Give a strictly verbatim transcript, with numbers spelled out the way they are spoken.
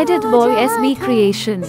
Edit Boy S B Creation.